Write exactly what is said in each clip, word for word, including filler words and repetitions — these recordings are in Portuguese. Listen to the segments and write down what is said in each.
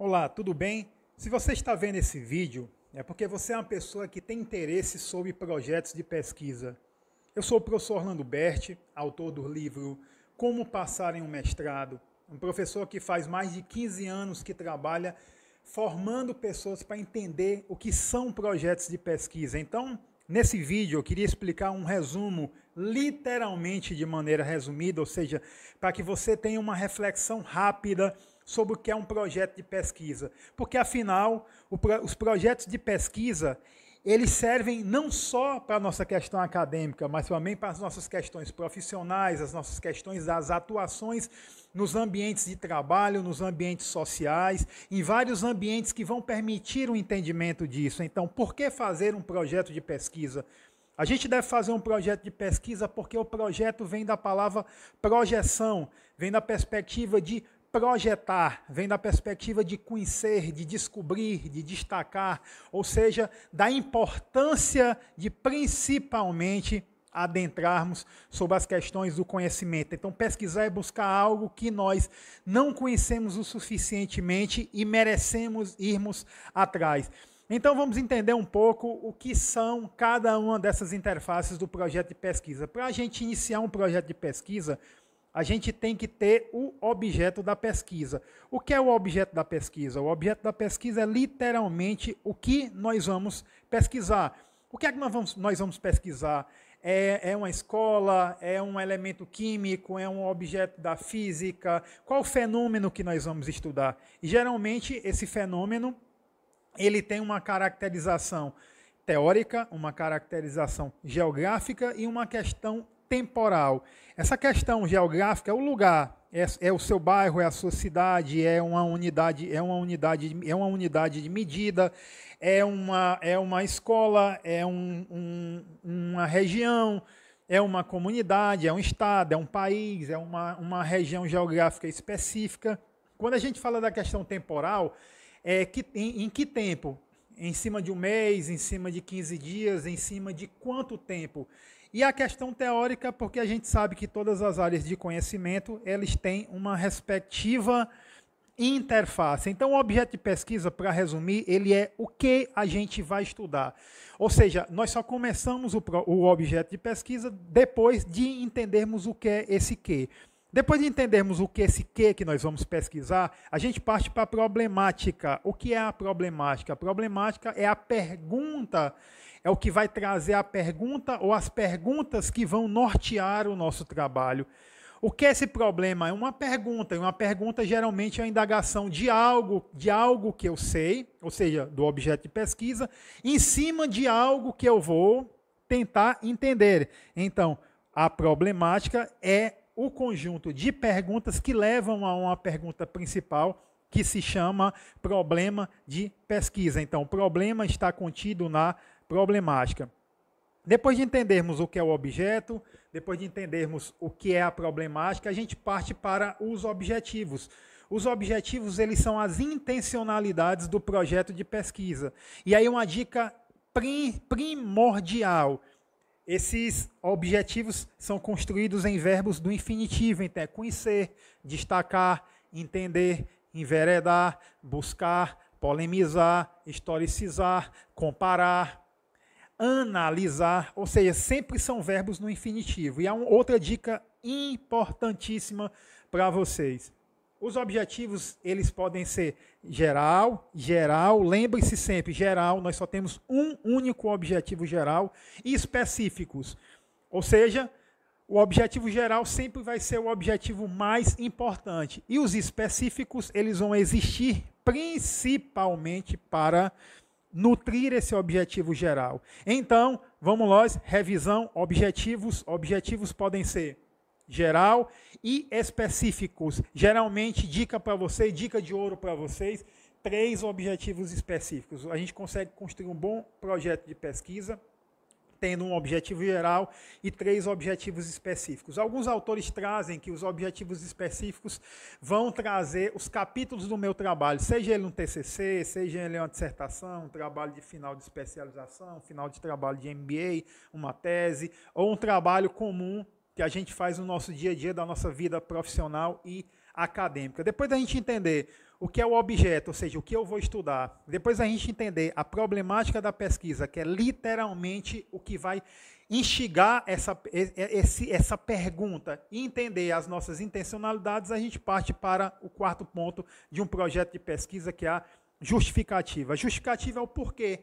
Olá, tudo bem? Se você está vendo esse vídeo, é porque você é uma pessoa que tem interesse sobre projetos de pesquisa. Eu sou o professor Orlando Berti, autor do livro Como Passar em um Mestrado, um professor que faz mais de quinze anos que trabalha formando pessoas para entender o que são projetos de pesquisa. Então, nesse vídeo eu queria explicar um resumo, literalmente de maneira resumida, ou seja, para que você tenha uma reflexão rápida sobre o que é um projeto de pesquisa. Porque, afinal, o, os projetos de pesquisa, eles servem não só para a nossa questão acadêmica, mas também para as nossas questões profissionais, as nossas questões das atuações nos ambientes de trabalho, nos ambientes sociais, em vários ambientes que vão permitir o entendimento disso. Então, por que fazer um projeto de pesquisa? A gente deve fazer um projeto de pesquisa porque o projeto vem da palavra projeção, vem da perspectiva de projetar, vem da perspectiva de conhecer, de descobrir, de destacar, ou seja, da importância de principalmente adentrarmos sobre as questões do conhecimento. Então, pesquisar é buscar algo que nós não conhecemos o suficientemente e merecemos irmos atrás. Então, vamos entender um pouco o que são cada uma dessas interfaces do projeto de pesquisa. Para a gente iniciar um projeto de pesquisa, a gente tem que ter o objeto da pesquisa. O que é o objeto da pesquisa? O objeto da pesquisa é literalmente o que nós vamos pesquisar. O que é que nós vamos, nós vamos pesquisar? É, é uma escola? É um elemento químico? É um objeto da física? Qual o fenômeno que nós vamos estudar? E, geralmente, esse fenômeno ele tem uma caracterização teórica, uma caracterização geográfica e uma questão temporal. Essa questão geográfica é o lugar, é, é o seu bairro, é a sua cidade, é uma unidade, é uma unidade, é uma unidade de medida, é uma, é uma escola, é um, um, uma região, é uma comunidade, é um estado, é um país, é uma, uma região geográfica específica. Quando a gente fala da questão temporal, é que, em, em que tempo? Em cima de um mês, em cima de quinze dias, em cima de quanto tempo? E a questão teórica, porque a gente sabe que todas as áreas de conhecimento, elas têm uma respectiva interface. Então, o objeto de pesquisa, para resumir, ele é o que a gente vai estudar. Ou seja, nós só começamos o, o objeto de pesquisa depois de entendermos o que é esse que. Depois de entendermos o que esse que que nós vamos pesquisar, a gente parte para a problemática. O que é a problemática? A problemática é a pergunta, é o que vai trazer a pergunta ou as perguntas que vão nortear o nosso trabalho. O que é esse problema? É uma pergunta, e uma pergunta geralmente é a indagação de algo, de algo que eu sei, ou seja, do objeto de pesquisa, em cima de algo que eu vou tentar entender. Então, a problemática é o conjunto de perguntas que levam a uma pergunta principal, que se chama problema de pesquisa. Então, o problema está contido na problemática. Depois de entendermos o que é o objeto, depois de entendermos o que é a problemática, a gente parte para os objetivos. Os objetivos, eles são as intencionalidades do projeto de pesquisa. E aí uma dica primordial: esses objetivos são construídos em verbos do infinitivo, então é conhecer, destacar, entender, enveredar, buscar, polemizar, historicizar, comparar, analisar, ou seja, sempre são verbos no infinitivo. E há uma outra dica importantíssima para vocês. Os objetivos, eles podem ser geral, geral, lembre-se sempre, geral, nós só temos um único objetivo geral, e específicos. Ou seja, o objetivo geral sempre vai ser o objetivo mais importante. E os específicos, eles vão existir principalmente para nutrir esse objetivo geral. Então, vamos lá, revisão, objetivos, objetivos podem ser geral e específicos. Geralmente, dica para vocês, dica de ouro para vocês, três objetivos específicos. A gente consegue construir um bom projeto de pesquisa tendo um objetivo geral e três objetivos específicos. Alguns autores trazem que os objetivos específicos vão trazer os capítulos do meu trabalho, seja ele um T C C, seja ele uma dissertação, um trabalho de final de especialização, final de trabalho de M B A, uma tese, ou um trabalho comum que a gente faz no nosso dia a dia, da nossa vida profissional e acadêmica. Depois da gente entender o que é o objeto, ou seja, o que eu vou estudar. Depois a gente entender a problemática da pesquisa, que é literalmente o que vai instigar essa, esse, essa pergunta e entender as nossas intencionalidades, a gente parte para o quarto ponto de um projeto de pesquisa, que é a justificativa. A justificativa é o porquê.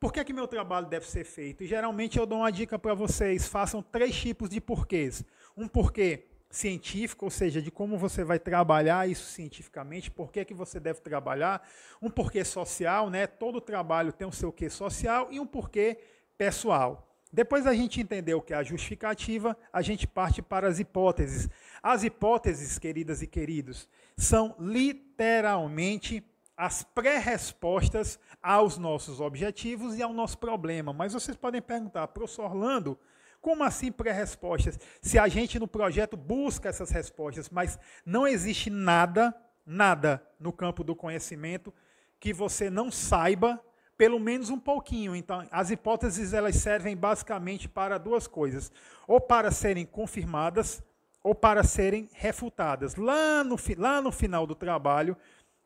Por que é que meu trabalho deve ser feito? E geralmente eu dou uma dica para vocês, façam três tipos de porquês. Um porquê científico, ou seja, de como você vai trabalhar isso cientificamente, por que que você deve trabalhar, um porquê social, né? Todo trabalho tem o seu quê social, e um porquê pessoal. Depois a gente entender o que é a justificativa, a gente parte para as hipóteses. As hipóteses, queridas e queridos, são literalmente as pré-respostas aos nossos objetivos e ao nosso problema. Mas vocês podem perguntar, professor Orlando, como assim pré-respostas? Se a gente no projeto busca essas respostas, mas não existe nada, nada no campo do conhecimento que você não saiba, pelo menos um pouquinho. Então, as hipóteses elas servem basicamente para duas coisas, ou para serem confirmadas, ou para serem refutadas. Lá no, lá no final do trabalho,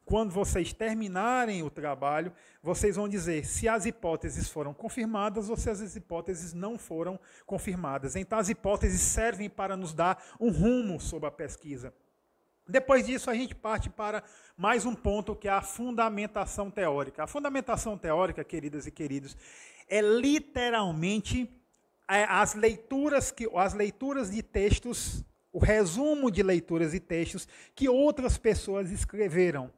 quando vocês terminarem o trabalho, vocês vão dizer se as hipóteses foram confirmadas ou se as hipóteses não foram confirmadas. Então, as hipóteses servem para nos dar um rumo sobre a pesquisa. Depois disso, a gente parte para mais um ponto, que é a fundamentação teórica. A fundamentação teórica, queridas e queridos, é literalmente as leituras, que, as leituras de textos, o resumo de leituras e textos que outras pessoas escreveram.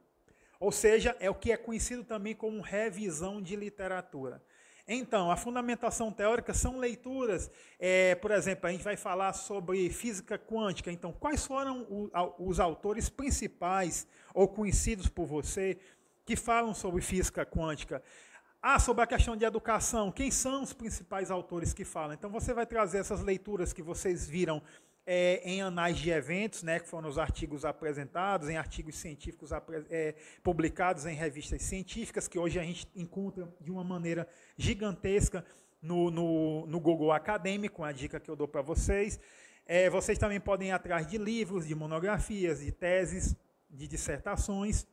Ou seja, é o que é conhecido também como revisão de literatura. Então, a fundamentação teórica são leituras, é, por exemplo, a gente vai falar sobre física quântica. Então, quais foram o, os autores principais ou conhecidos por você que falam sobre física quântica? Ah, sobre a questão de educação, quem são os principais autores que falam? Então, você vai trazer essas leituras que vocês viram É, em anais de eventos, né, que foram os artigos apresentados, em artigos científicos é, publicados em revistas científicas, que hoje a gente encontra de uma maneira gigantesca no, no, no Google Acadêmico, uma dica que eu dou para vocês. É, vocês também podem ir atrás de livros, de monografias, de teses, de dissertações.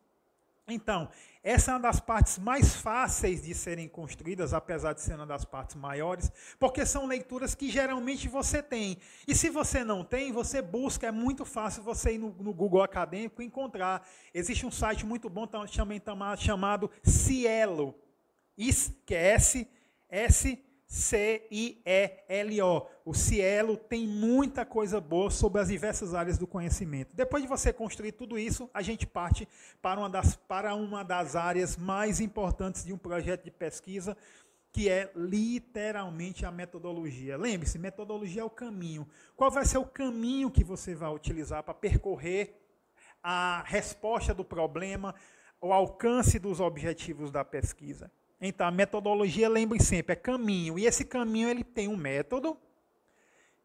Então, essa é uma das partes mais fáceis de serem construídas, apesar de ser uma das partes maiores, porque são leituras que geralmente você tem. E se você não tem, você busca, é muito fácil você ir no, no Google Acadêmico e encontrar. Existe um site muito bom também chamado Cielo, que é S C I E L O. O Cielo tem muita coisa boa sobre as diversas áreas do conhecimento. Depois de você construir tudo isso, a gente parte para uma das, para uma das áreas mais importantes de um projeto de pesquisa, que é literalmente a metodologia. Lembre-se, metodologia é o caminho. Qual vai ser o caminho que você vai utilizar para percorrer a resposta do problema, o alcance dos objetivos da pesquisa? Então, a metodologia, lembrem sempre, é caminho. E esse caminho ele tem um método,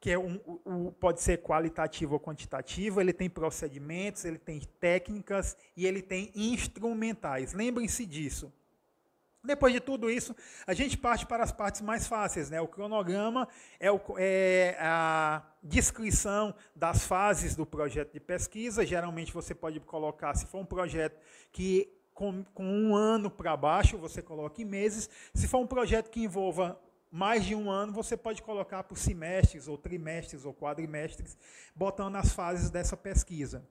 que é um, um, pode ser qualitativo ou quantitativo, ele tem procedimentos, ele tem técnicas e ele tem instrumentais. Lembrem-se disso. Depois de tudo isso, a gente parte para as partes mais fáceis, né? O cronograma é, o, é a descrição das fases do projeto de pesquisa. Geralmente você pode colocar, se for um projeto que com, com um ano para baixo, você coloca em meses. Se for um projeto que envolva mais de um ano, você pode colocar por semestres, ou trimestres, ou quadrimestres, botando as fases dessa pesquisa.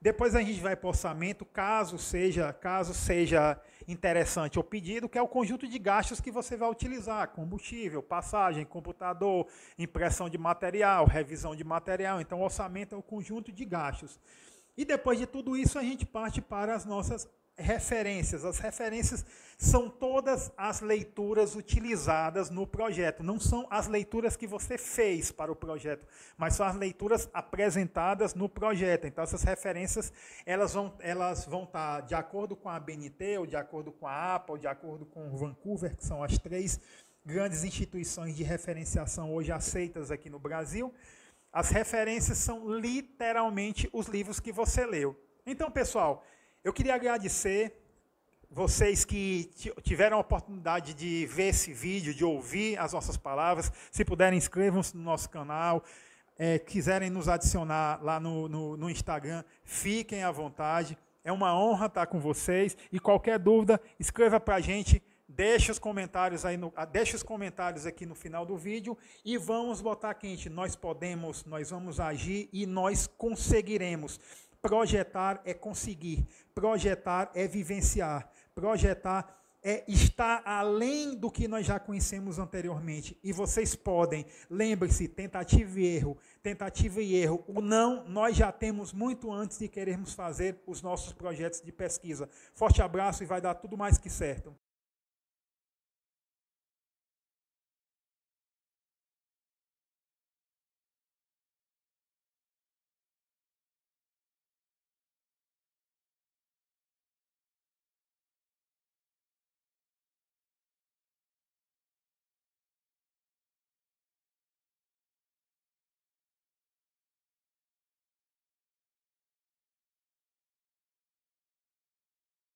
Depois a gente vai para o orçamento, caso seja, caso seja interessante o pedido, que é o conjunto de gastos que você vai utilizar, combustível, passagem, computador, impressão de material, revisão de material. Então, o orçamento é o conjunto de gastos. E depois de tudo isso, a gente parte para as nossas referências. As referências são todas as leituras utilizadas no projeto. Não são as leituras que você fez para o projeto, mas são as leituras apresentadas no projeto. Então, essas referências elas vão, elas vão estar de acordo com a A B N T, ou de acordo com a A P A, ou de acordo com o Vancouver, que são as três grandes instituições de referenciação hoje aceitas aqui no Brasil. As referências são literalmente os livros que você leu. Então, pessoal, eu queria agradecer vocês que tiveram a oportunidade de ver esse vídeo, de ouvir as nossas palavras. Se puderem, inscrevam-se no nosso canal. É, quiserem nos adicionar lá no, no, no Instagram, fiquem à vontade. é uma honra estar com vocês. E qualquer dúvida, escreva para a gente, deixa os comentários aí no, deixa os comentários aqui no final do vídeo e vamos botar quente. Nós podemos, nós vamos agir e nós conseguiremos. Projetar é conseguir, projetar é vivenciar, projetar é estar além do que nós já conhecemos anteriormente. E vocês podem, lembre-se, tentativa e erro, tentativa e erro. O não, nós já temos muito antes de querermos fazer os nossos projetos de pesquisa. Forte abraço e vai dar tudo mais que certo.